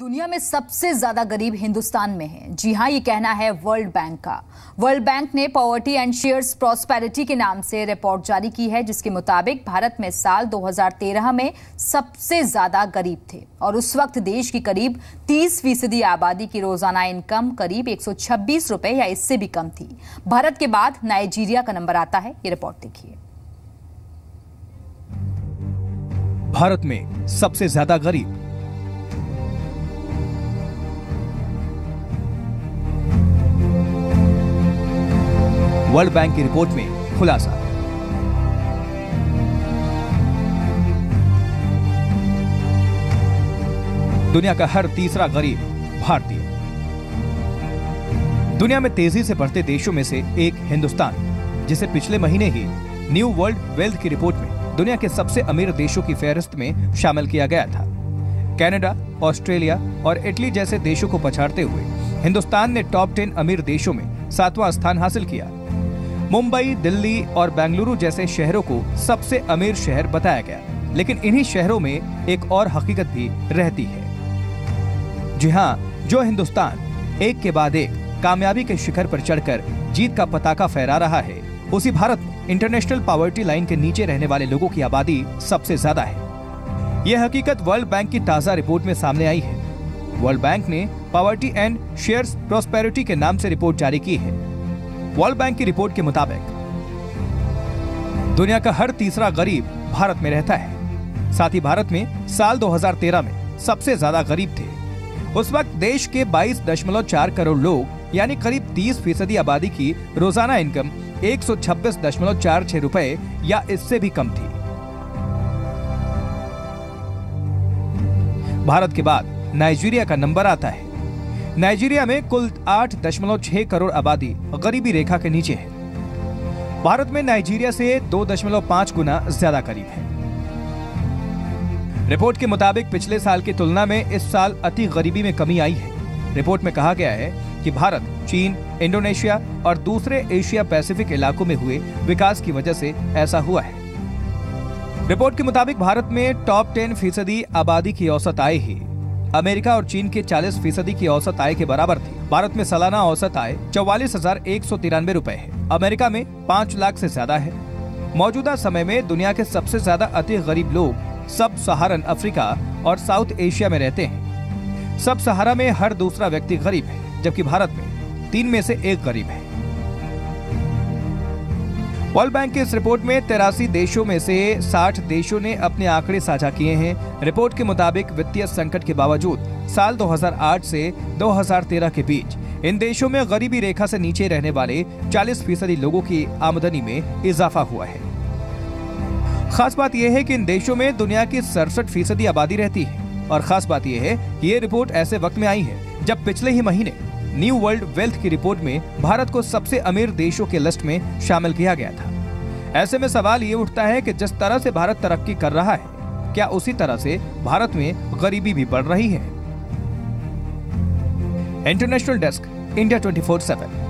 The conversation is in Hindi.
दुनिया में सबसे ज्यादा गरीब हिंदुस्तान में है। जी हाँ, ये कहना है वर्ल्ड बैंक का। वर्ल्ड बैंक ने पॉवर्टी एंड शेयर्स प्रॉस्पेरिटी के नाम से रिपोर्ट जारी की है, जिसके मुताबिक भारत में साल 2013 में सबसे ज्यादा गरीब थे और उस वक्त देश की करीब 30% आबादी की रोजाना इनकम करीब 126 रुपए या इससे भी कम थी। भारत के बाद नाइजीरिया का नंबर आता है। ये रिपोर्ट देखिए। भारत में सबसे ज्यादा गरीब वर्ल्ड बैंक की रिपोर्ट में खुलासा। दुनिया का हर तीसरा गरीब भारतीय। दुनिया में तेजी से बढ़ते देशों में से एक हिंदुस्तान, जिसे पिछले महीने ही न्यू वर्ल्ड वेल्थ की रिपोर्ट में दुनिया के सबसे अमीर देशों की फेहरिस्त में शामिल किया गया था। कनाडा, ऑस्ट्रेलिया और इटली जैसे देशों को पछाड़ते हुए हिंदुस्तान ने टॉप 10 अमीर देशों में 7वां स्थान हासिल किया। मुंबई, दिल्ली और बेंगलुरु जैसे शहरों को सबसे अमीर शहर बताया गया, लेकिन इन्हीं शहरों में एक और हकीकत भी रहती है। जी हां, जो हिंदुस्तान एक के बाद एक कामयाबी के शिखर पर चढ़कर जीत का पताका फहरा रहा है, उसी भारत में इंटरनेशनल पॉवर्टी लाइन के नीचे रहने वाले लोगों की आबादी सबसे ज्यादा है। यह हकीकत वर्ल्ड बैंक की ताजा रिपोर्ट में सामने आई है। वर्ल्ड बैंक ने पॉवर्टी एंड शेयर्स प्रॉस्पेरिटी के नाम से रिपोर्ट जारी की है। वर्ल्ड बैंक की रिपोर्ट के मुताबिक दुनिया का हर तीसरा गरीब भारत में रहता है। साथ ही भारत में साल 2013 में सबसे ज्यादा गरीब थे। उस वक्त देश के 22.4 करोड़ लोग यानी करीब 30% आबादी की रोजाना इनकम 126.46 रुपए या इससे भी कम थी। भारत के बाद नाइजीरिया का नंबर आता है। नाइजीरिया में कुल 8.6 करोड़ आबादी गरीबी रेखा के नीचे है। भारत में नाइजीरिया से 2.5 गुना ज्यादा गरीब है। रिपोर्ट के मुताबिक पिछले साल की तुलना में इस साल अति गरीबी में कमी आई है। रिपोर्ट में कहा गया है कि भारत, चीन, इंडोनेशिया और दूसरे एशिया पैसिफिक इलाकों में हुए विकास की वजह से ऐसा हुआ है। रिपोर्ट के मुताबिक भारत में टॉप 10% आबादी की औसत आय ही अमेरिका और चीन के 40% की औसत आय के बराबर थी। भारत में सालाना औसत आय 44,193 रुपए है। अमेरिका में 5 लाख से ज्यादा है। मौजूदा समय में दुनिया के सबसे ज्यादा अति गरीब लोग सब सहारन अफ्रीका और साउथ एशिया में रहते हैं। सब सहारा में हर दूसरा व्यक्ति गरीब है, जबकि भारत में 3 में से 1 गरीब है। वर्ल्ड बैंक की इस रिपोर्ट में 83 देशों में से 60 देशों ने अपने आंकड़े साझा किए हैं। रिपोर्ट के मुताबिक वित्तीय संकट के बावजूद साल 2008 से 2013 के बीच इन देशों में गरीबी रेखा से नीचे रहने वाले 40% लोगों की आमदनी में इजाफा हुआ है। खास बात यह है कि इन देशों में दुनिया की 67% आबादी रहती है और खास बात यह है कि ये रिपोर्ट ऐसे वक्त में आई है जब पिछले ही महीने न्यू वर्ल्ड वेल्थ की रिपोर्ट में भारत को सबसे अमीर देशों के लिस्ट में शामिल किया गया था। ऐसे में सवाल ये उठता है कि जिस तरह से भारत तरक्की कर रहा है, क्या उसी तरह से भारत में गरीबी भी बढ़ रही है? International desk, India 24/7।